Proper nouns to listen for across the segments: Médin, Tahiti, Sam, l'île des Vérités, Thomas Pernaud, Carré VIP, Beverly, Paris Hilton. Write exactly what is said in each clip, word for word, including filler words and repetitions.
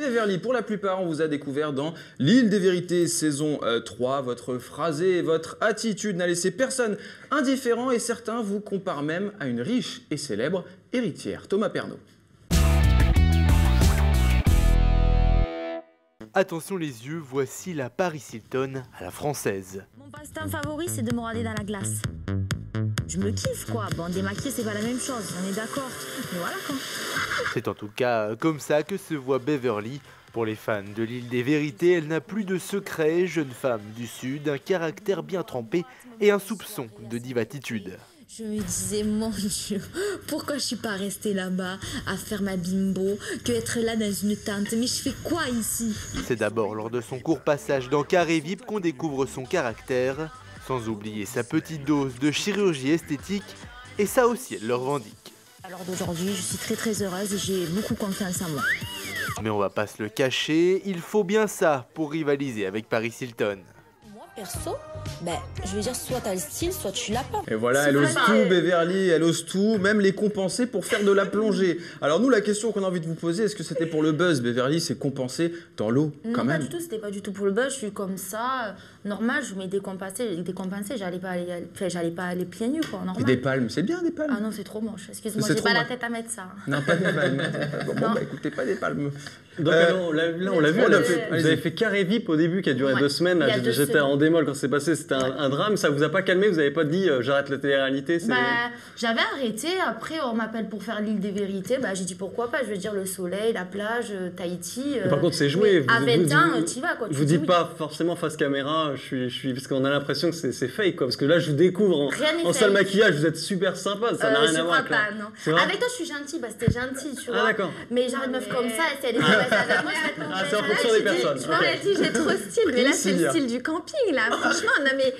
Beverly, pour la plupart, on vous a découvert dans l'île des Vérités, saison trois. Votre phrasé et votre attitude n'a laissé personne indifférent et certains vous comparent même à une riche et célèbre héritière. Thomas Pernaud. Attention les yeux, voici la Paris Hilton à la française. Mon passe-temps favori, c'est de me regarder dans la glace. Je me kiffe quoi, bon démaquiller c'est pas la même chose, on est d'accord, mais voilà quoi. C'est en tout cas comme ça que se voit Beverly. Pour les fans de l'île des Vérités, elle n'a plus de secret, jeune femme du Sud, un caractère bien trempé et un soupçon de divatitude. Je me disais, mon Dieu, pourquoi je suis pas restée là-bas à faire ma bimbo, que être là dans une tente, mais je fais quoi ici? C'est d'abord lors de son court passage dans Carré V I P qu'on découvre son caractère, sans oublier sa petite dose de chirurgie esthétique, et ça aussi elle le revendique. Alors d'aujourd'hui, je suis très très heureuse et j'ai beaucoup confiance en moi. Mais on va pas se le cacher, il faut bien ça pour rivaliser avec Paris Hilton. Moi perso, ben, je veux dire, soit t'as le style, soit tu l'as pas. Et voilà, elle ose tout, Beverly, elle ose tout, même les compenser pour faire de la plongée. Alors nous, la question qu'on a envie de vous poser, est-ce que c'était pour le buzz, Beverly, c'est compensé dans l'eau, quand même? Non, pas du tout, c'était pas du tout pour le buzz, je suis comme ça, normal, je me décompensais, décompensée, j'allais pas, j'allais pas aller pieds nus, quoi, normal. Et des palmes, c'est bien, des palmes? Ah non, c'est trop moche, excuse-moi, j'ai pas la tête à mettre ça. Non, pas des palmes. Bon, bon bah écoutez, pas des palmes. Donc euh, alors, là, là, on l'a vu, on a fait, vous avez fait Carré V I P au début qui a duré ouais, deux semaines, j'étais en démol quand c'est passé, c'était un, un drame, ça vous a pas calmé, vous avez pas dit euh, j'arrête la télé-réalité? Bah, j'avais arrêté, après on m'appelle pour faire l'île des Vérités, bah, j'ai dit pourquoi pas, je veux dire le soleil, la plage, Tahiti. Euh, par contre c'est joué, vous, à Médin, tu vas quoi. Tu vous dites oui. Pas forcément face caméra, je suis, je suis, parce qu'on a l'impression que c'est fake quoi, parce que là je vous découvre en, en salle maquillage, vous êtes super sympa, ça euh, n'a rien à voir avec là. Non. Avec toi je suis gentille, bah, c'était gentil, tu vois. Ah, mais genre une meuf comme ça, elle s'est ah, c'est en fonction des personnes. Tu vois, elle dit j'ai trop style, mais là c'est le style du camping là, franchement, non mais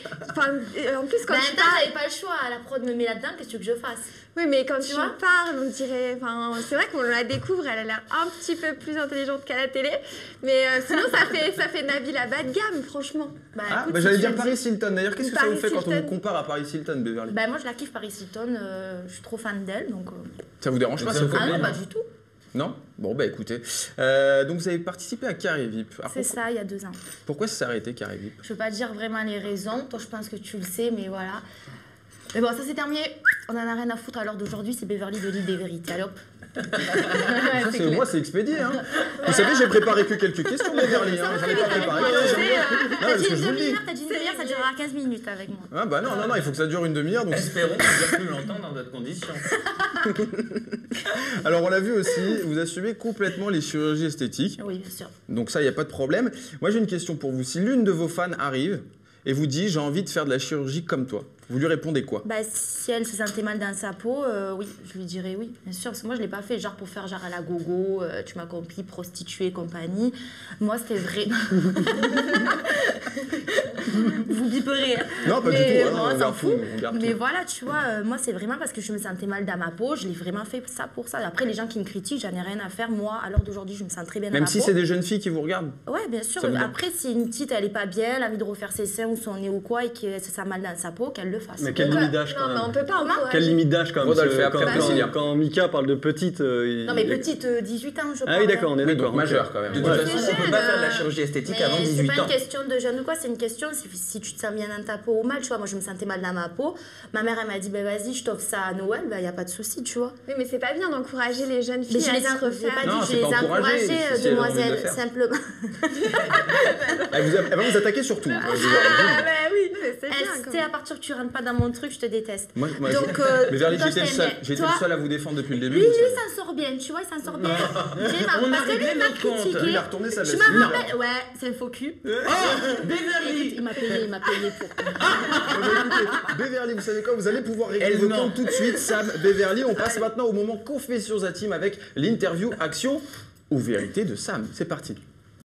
en plus quand je parle, j'avais pas le choix, la prod me met là-dedans, qu'est-ce que tu veux que je fasse? Oui, mais quand tu parles, on dirait, enfin, c'est vrai qu'on la découvre, elle a l'air un petit peu plus intelligente qu'à la télé, mais sinon ça fait ça fait Nabila bas de gamme, franchement. Bah j'allais dire Paris Hilton. D'ailleurs, qu'est-ce que ça vous fait quand on vous compare à Paris Hilton, Beverly? Bah moi je la kiffe Paris Hilton, je suis trop fan d'elle, donc. Ça vous dérange pas? Ah non, pas du tout. Non? Bon, bah écoutez. Euh, donc, vous avez participé à Carré V I P. C'est ça, il y a deux ans. Pourquoi ça s'est arrêté, Carré V I P? Je ne peux pas dire vraiment les raisons. Toi, je pense que tu le sais, mais voilà. Mais bon, ça c'est terminé. On en a rien à foutre à l'heure d'aujourd'hui. C'est Beverly de l'île des Vérités. Allez hop. Ça, c'est moi, c'est expédié. Hein. Voilà. Vous savez, j'ai préparé que quelques questions, Beverly. Hein. J'en ai pas préparé. T'as dit une demi-heure, t'as dit une demi-heure, ça durera quinze minutes avec moi. Ah bah non, non, non, il faut que ça dure une demi-heure. Donc... Espérons que plus longtemps dans d'autres conditions. Alors, on l'a vu aussi, vous assumez complètement les chirurgies esthétiques. Oui, bien sûr. Donc ça, il n'y a pas de problème. Moi, j'ai une question pour vous. Si l'une de vos fans arrive et vous dit « j'ai envie de faire de la chirurgie comme toi », vous lui répondez quoi? Bah, si elle se sentait mal dans sa peau, euh, oui, je lui dirais oui, bien sûr. Parce que moi, je ne l'ai pas fait genre pour faire genre à la gogo, euh, tu m'as compris, prostituée, compagnie. Moi, c'était vrai. Vous biperez. Non, pas mais, du tout. Hein, on s'en fout. On mais tout. Voilà, tu vois, euh, moi, c'est vraiment parce que je me sentais mal dans ma peau. Je l'ai vraiment fait ça pour ça. Après, les gens qui me critiquent, j'en ai rien à faire. Moi, à l'heure d'aujourd'hui, je me sens très bien dans ma peau. Même si c'est des jeunes filles qui vous regardent. Ouais, bien sûr. Après, si une petite, elle n'est pas bien, elle a envie de refaire ses seins ou son nez ou quoi, et qu'elle se sent mal dans sa peau, qu'elle le fasse. Mais quelle limite d'âge quand même? Non, mais on peut pas. Quelle limite d'âge quand même? Quand Mika parle de petite. Non, mais petite, dix-huit ans, je pense. Ah oui, d'accord, on est d'accord. Majeur quand même. De toute façon, on peut pas faire de la chirurgie esthétique avant dix-huit ans. C'est pas une question de jeune ou quoi, c'est une question si tu te sens bien dans ta peau ou mal. Tu vois, moi je me sentais mal dans ma peau. Ma mère elle m'a dit, ben bah, vas-y, je t'offre ça à Noël, ben bah, il n'y a pas de souci, tu vois. Oui, mais c'est pas bien d'encourager les jeunes filles à se refaire. Pas non, dit, je les ai encouragées, demoiselles, simplement. Elle, vous a... elle va vous attaquer surtout. Ah, ah bah oui, c'est bien. C'était à partir que tu rentres pas dans mon truc, je te déteste. Moi, moi donc, euh, mais Verly, j'étais le seul. J'étais le seul à vous défendre depuis le début. Lui, lui, il s'en sort bien, tu vois, il s'en sort bien. On a réglé notre compte. Il a retourné sa veste. Ouais, c'est un faux cul. Il m'a payé, il m'a payé pour. Beverly, vous savez quoi? Vous allez pouvoir régler vos comptes tout de suite, Sam, Beverly. On passe maintenant au moment Confessions intimes avec l'interview Action ou Vérité de Sam. C'est parti.